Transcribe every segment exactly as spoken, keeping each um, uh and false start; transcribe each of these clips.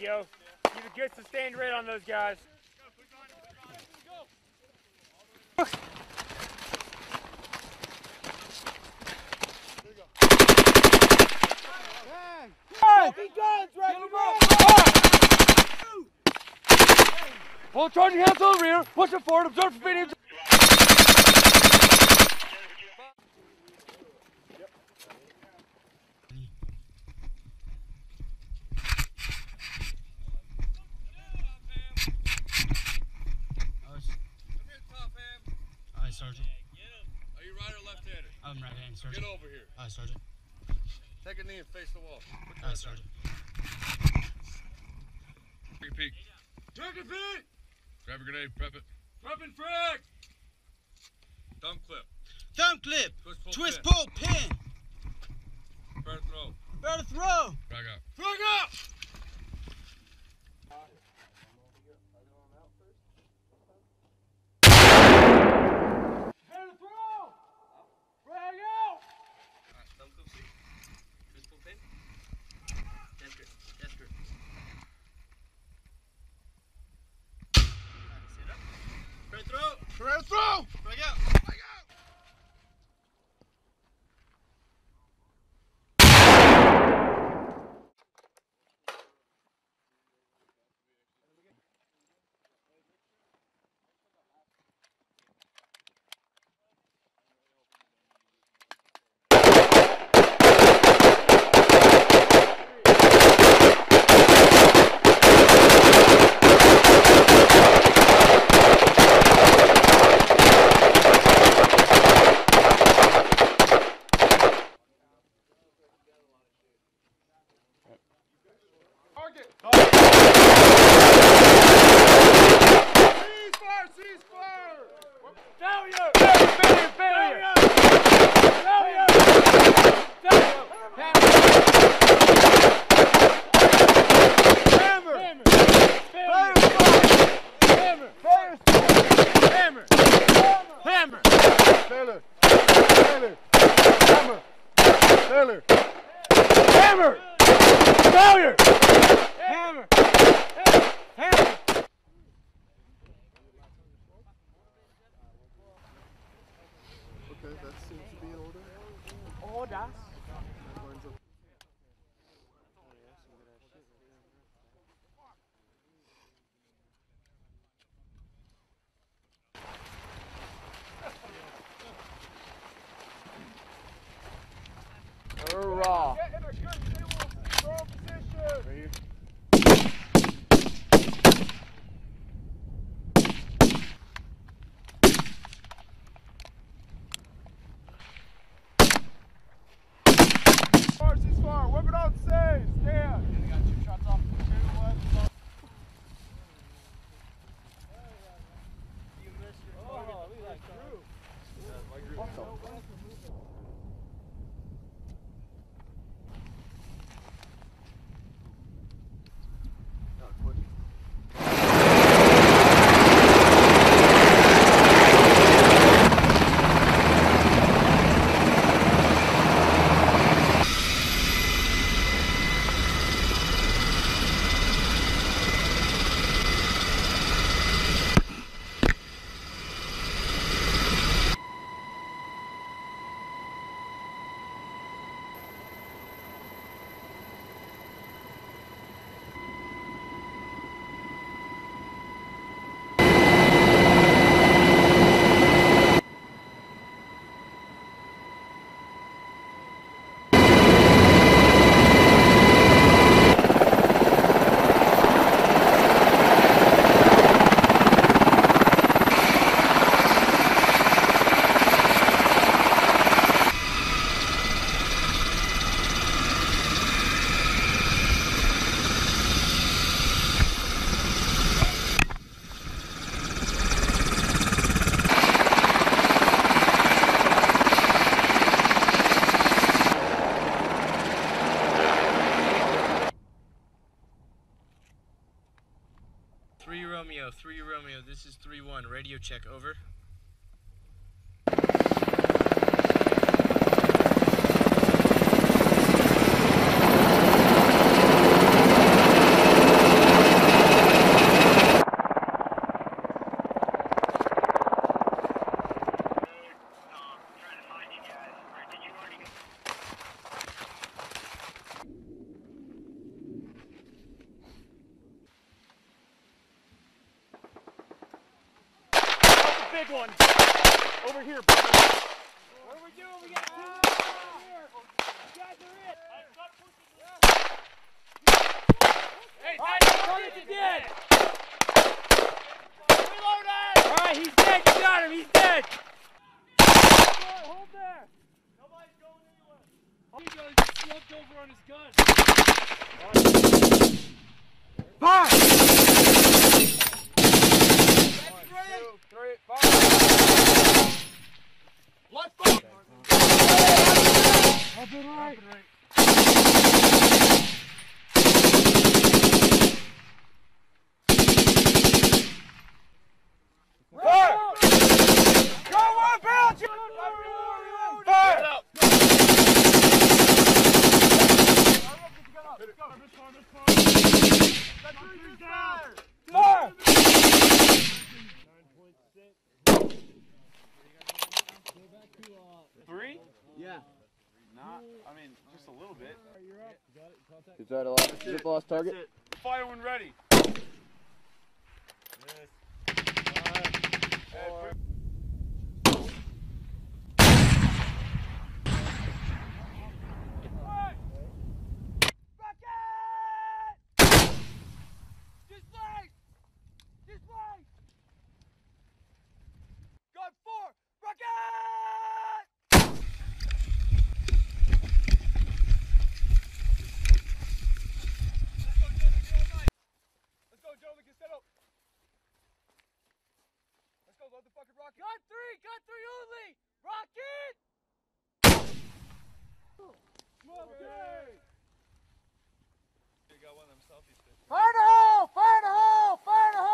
we go. Keep a good sustained rate on those guys. Pull the charging hands to the rear, push it forward, observe for video. Sergeant. Are you right or left-handed? I'm right-handed, Sergeant. Get over here. Aye, Sergeant. Take a knee and face the wall. Aye, Sergeant. Take a peek. Take a peek! Grab a grenade, prep it. Prep and frag! Thumb clip. Thumb clip. Twist, pull, Twist, pin. pull, pin. Fair to throw. Fair to throw. Frag out. Frag out! Frag throw! Frag out! Frag out! Raw. Get in a good stable, strong position. three Romeo, this is three one, radio check, over. big one. Over here, brother. What are we doing? We got two guys over here. You guys are it. I'm not pushing. Hey, Tony, you dead. Reloaded. All right, he's dead. You got him. He's dead. Hold there. Nobody's going anywhere. He's going to get slumped over on his gun. Five. That's three. Two, three, five. Left foot! Up and right! Fire! Go on, Bill! Fire! Fire! Three? Yeah. Not, I mean, just a little bit. You're up. You got it. Contact. Is that a lot? Is it lost target? Fire when ready. Yes. Five, gun three, gun three only! Rocket! Okay. You got one of them selfies. Fire in the hole! Fire in the hole! Fire in the hole!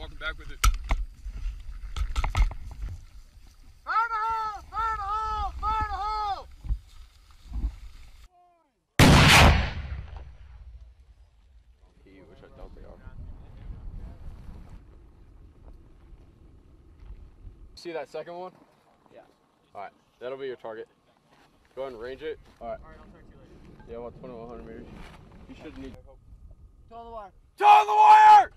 Walking back with it. Fire in the hole! Fire in the hole! Fire in the hole! He wish I dumped it off. See that second one? Yeah. Alright, that'll be your target. Go ahead and range it. Alright. Alright, I'll talk to you later. Yeah, about twenty-one hundred meters. You should need. Toe on the wire. Toe on the wire!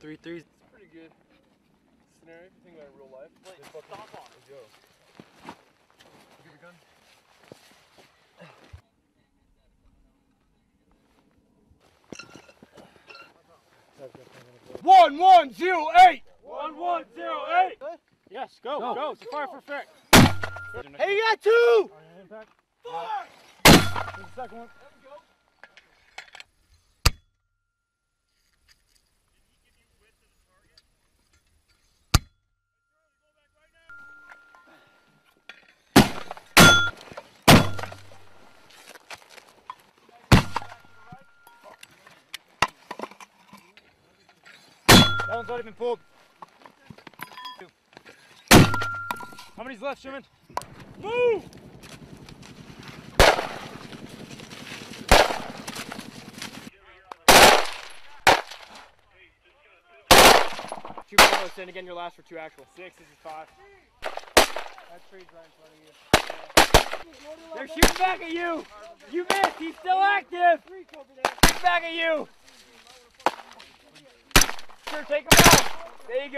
Three threes. It's pretty good scenario if you think about it in real life. Wait, stop on. Let's go. Give your gun. One one zero eight. One one zero eight. Yes, go, go. go. It's fire for effect. Hey, you got two. Fire. There's the second one. That one's already been pulled. How many's left, Sherman? Move! Two bullets, then again, your last for two actual. Six, this is five. That tree's right in front of you. They're shooting back at you! You missed, he's still active! Shoot back at you! Take them out. There you go. There you go.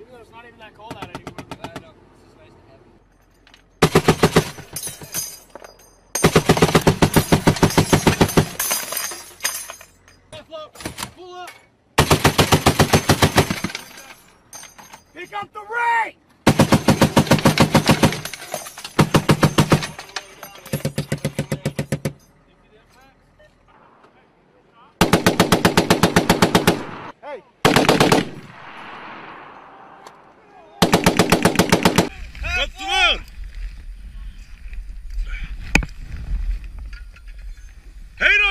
Even though it's not even that cold out anymore, but I know this is nice to have. Left up, pull up. Pick up the ray! Hey! Good through! Hey, no!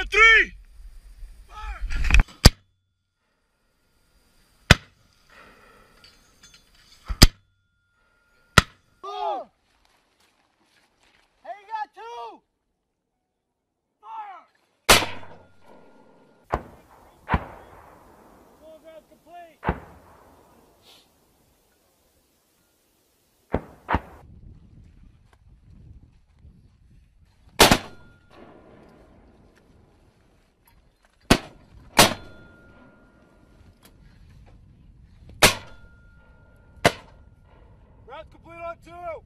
That's complete on two.